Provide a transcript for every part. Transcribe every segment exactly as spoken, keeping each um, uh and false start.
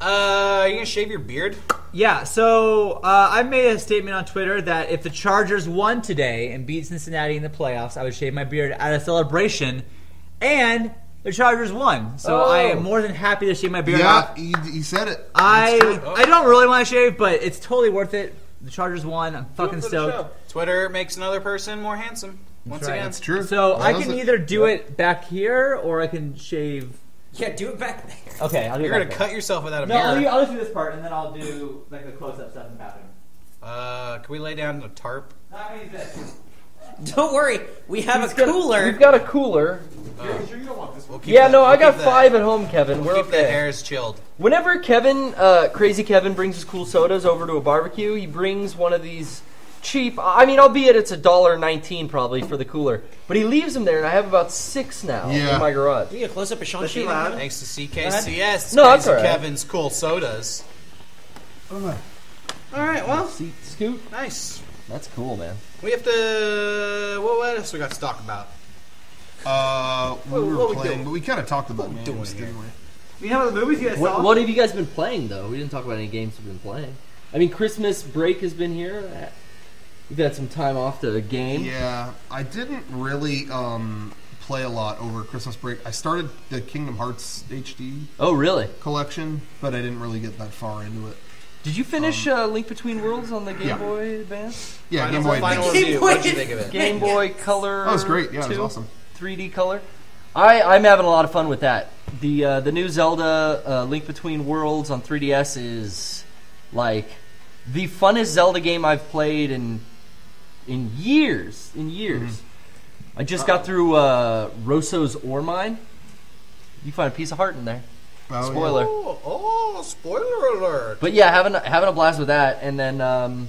Uh, are you gonna shave your beard? Yeah, so uh, I made a statement on Twitter that if the Chargers won today and beat Cincinnati in the playoffs, I would shave my beard at a celebration, and the Chargers won. So oh. I am more than happy to shave my beard. Yeah, off. He, he said it. I oh. I don't really want to shave, but it's totally worth it. The Chargers won. I'm fucking stoked. Twitter makes another person more handsome. Once That's right. again, it's true. So well, I can either it. do it back here, or I can shave. Yeah, do it back there. Okay, I'll do You're it back You're going to cut yourself without a no, mirror. No, I'll, I'll do this part, and then I'll do like the close-up stuff in the bathroom. Uh, can we lay down a tarp? No, I mean this. Don't worry. We have He's a got, cooler. We've got a cooler. Uh, you sure you don't want this one? We'll yeah, no, we'll I got five that. at home, Kevin. We'll We're keep okay. the hairs chilled. Whenever Kevin, uh, Crazy Kevin, brings his cool sodas over to a barbecue, he brings one of these... cheap. I mean, albeit it's a dollar nineteen probably for the cooler, but he leaves them there, and I have about six now yeah. in my garage. Do you close up a Sean Sheehan? Thanks to C K C S. No, that's all right. Kevin's cool sodas. Oh my! All right, well, seat scoot. Nice. That's cool, man. We have to. Well, what else we got to talk about? Uh, we what, were what playing, we but we kind of talked about what games, didn't we? You know the movies you guys what, saw. What have you guys been playing though? We didn't talk about any games we've been playing. I mean, Christmas break has been here. You've had some time off to the game. Yeah, I didn't really um, play a lot over Christmas break. I started the Kingdom Hearts H D. Oh, really? Collection, but I didn't really get that far into it. Did you finish um, uh, Link Between Worlds on the Game yeah. Boy Advance? Yeah, Game Boy Advance. What did you think of it? Game Boy Color. Oh, it was great. Yeah, it was awesome. three D Color. I, I'm having a lot of fun with that. The uh, the new Zelda uh, Link Between Worlds on three D S is like the funnest Zelda game I've played in. In years, in years. Mm-hmm. I just Uh-oh. got through uh, Rosso's Ore Mine. You find a piece of heart in there. Oh, spoiler. Yeah. Oh, oh, spoiler alert. But yeah, having, having a blast with that. And then um,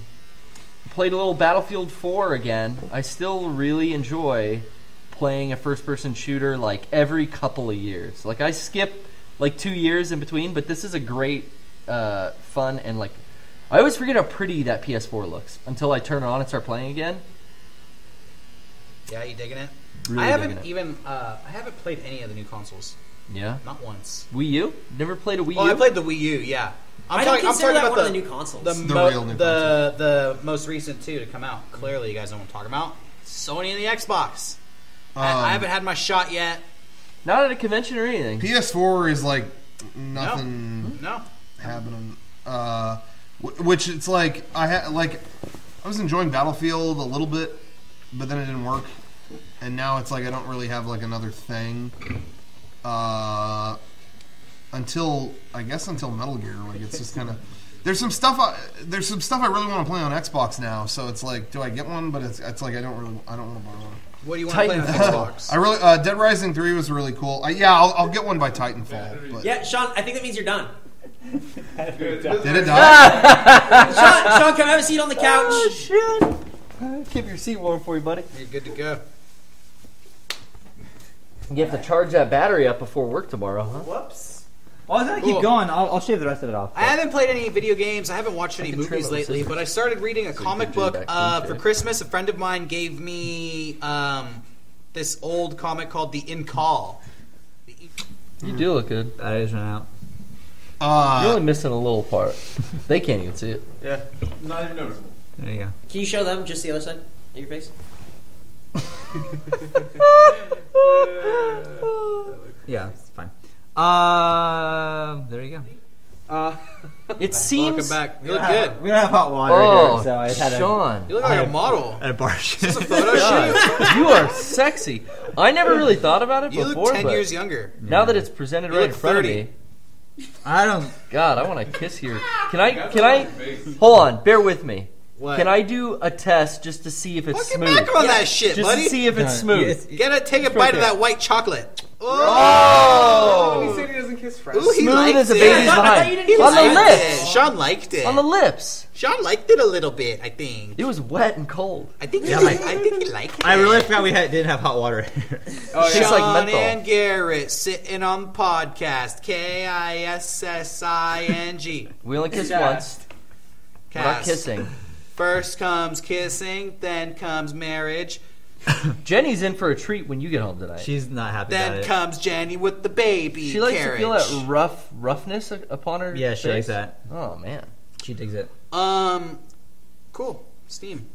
played a little Battlefield four again. I still really enjoy playing a first-person shooter like every couple of years. Like I skip like two years in between, but this is a great uh, fun and like... I always forget how pretty that P S four looks until I turn it on and start playing again. Yeah, you digging it? Really I haven't even uh, I haven't played any of the new consoles. Yeah, not once. Wii U? Never played a Wii well, U. Well, I played the Wii U. Yeah, I'm I talking, don't consider I'm talking that about one the, of the new consoles. The, the real new the, the the most recent two to come out. Clearly, you guys don't want to talk about Sony and the Xbox. Um, I, I haven't had my shot yet. Not at a convention or anything. P S four is like nothing. No, no. happening. Uh. Which it's like I had like I was enjoying Battlefield a little bit, but then it didn't work, and now it's like I don't really have like another thing uh, until I guess until Metal Gear. Like it's just kind of there's some stuff I, there's some stuff I really want to play on Xbox now. So it's like do I get one? But it's it's like I don't really I don't want to buy one. What do you want to play on Xbox? I really uh, Dead Rising three was really cool. I, yeah, I'll, I'll get one by Titanfall. But. Yeah, Sean, I think that means you're done. Did it die? Did it die? Sean, Sean, come have a seat on the couch. Oh, shit. Keep your seat warm for you, buddy. You're good to go. You have to charge that battery up before work tomorrow, huh? Whoops. Well, I was going to keep going. I'll, I'll shave the rest of it off. But. I haven't played any video games. I haven't watched any movies lately, but I started reading a so comic book uh, for Christmas. A friend of mine gave me um, this old comic called The Incal. You do look good. That is right out. Uh, You're only missing a little part. They can't even see it. Yeah, not even noticeable. There you go. Can you show them just the other side of your face? Yeah, it's fine. Uh, there you go. Uh, it seems. Welcome back. You look yeah, good. We don't have hot water oh, here, so I had a. Sean, you look like a model at a bar. Is this a photo shoot? You are sexy. I never really thought about it you before. You look ten but years younger. Now yeah. that it's presented you right in front thirty. Of me. I don't. God, I want to kiss here. Can I? That's can I? Face. Hold on. Bear with me. What? Can I do a test just to see if it's Look smooth? Back on yeah. that shit, just buddy. Just to see if it's smooth. Yeah, it's, it's, Get a take a bite okay. of that white chocolate. Oh! oh. He said he doesn't kiss friends. Ooh, he smooth as a baby's yeah, behind. On, on the lips. It. Sean liked it. On the lips. Sean liked it a little bit. I think it was wet and cold. I think. Yeah, he, like, I think he liked it. I really forgot we had, didn't have hot water. Oh, yeah. Sean like and Garrett sitting on podcast. K I S S I N G. We only kissed once. Cast. We're not kissing. First comes kissing, then comes marriage. Jenny's in for a treat when you get home tonight. She's not happy then about it. Then comes Jenny with the baby She likes carriage. to feel that rough roughness upon her Yeah, she face. likes that. Oh, man. She digs it. Um, cool. Steam.